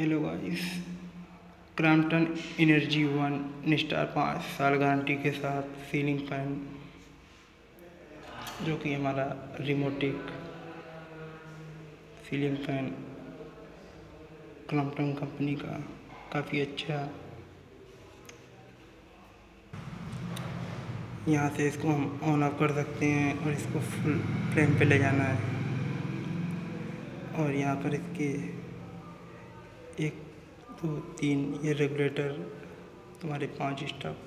Hello guys, Crompton energy 1 star 5 साल guarantee के साथ सीलिंग फैन, जो कि हमारा रिमोटिक सीलिंग फैन क्रॉम्पटन कंपनी का काफ़ी अच्छा। यहाँ से इसको हम ऑन ऑफ कर सकते हैं और इसको फुल फ्रेम पे ले जाना है। और यहाँ पर इसके 1 2 3 ये रेगुलेटर तुम्हारे 5 स्टॉप,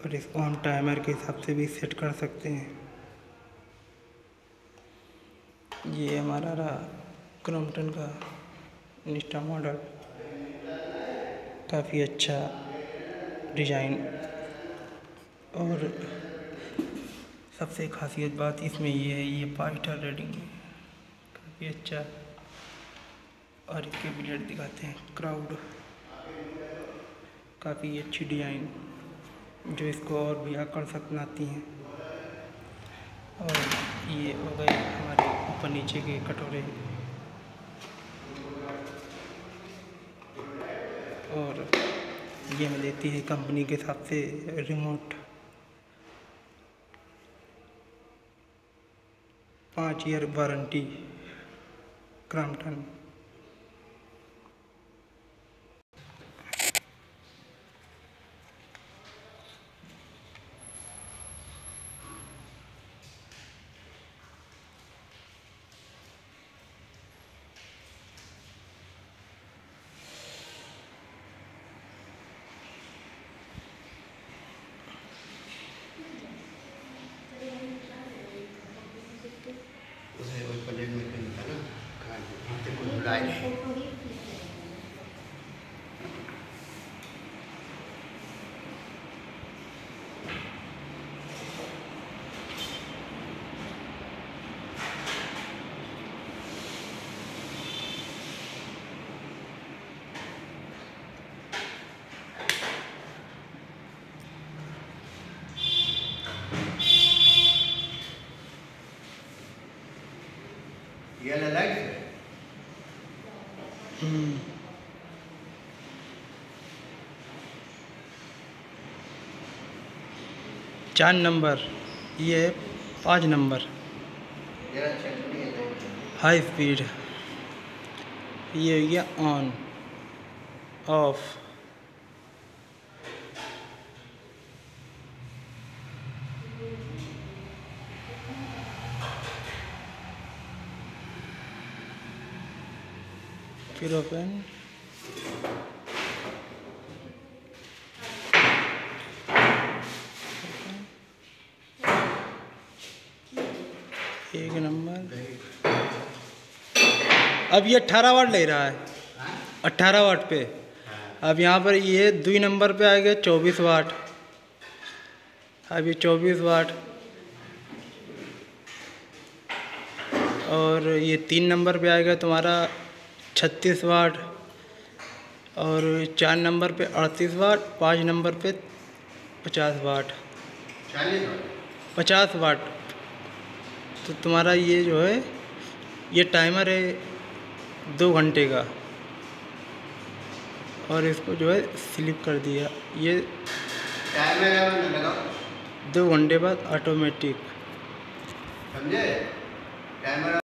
और इसको हम टाइमर के हिसाब से भी सेट कर सकते हैं। ये हमारा रहा क्रॉम्पटन का निष्ठा मॉडल, काफ़ी अच्छा डिज़ाइन। और सबसे खासियत बात इसमें ये है, ये 5 स्टार रेटिंग है, काफ़ी अच्छा। और इसके ब्लेड दिखाते हैं क्राउड, काफ़ी अच्छी डिज़ाइन जो इसको और भी आकर्षक बनाती हैं। और ये हो गए हमारे ऊपर नीचे के कटोरे। और ये हमें देती है कंपनी के हिसाब से रिमोट, 5 ईयर वारंटी क्रॉम्पटन। चार नंबर, ये 5 नंबर हाई स्पीड। ये ऑन ऑफ, फिर ओपन। एक नंबर, अब ये 18 वाट ले रहा है, 18 वाट पे। अब यहाँ पर ये 2 नंबर पे आ गया 24 वाट। अब ये 24 वाट, और ये 3 नंबर पे आएगा तुम्हारा 36 वाट, और 4 नंबर पे 38 वाट, 5 नंबर पे 50 वाट। 50 वाट तो तुम्हारा ये जो है, ये टाइमर है 2 घंटे का, और इसको जो है स्लिप कर दिया। ये टाइमर 2 घंटे बाद ऑटोमेटिक, समझे? टाइमर।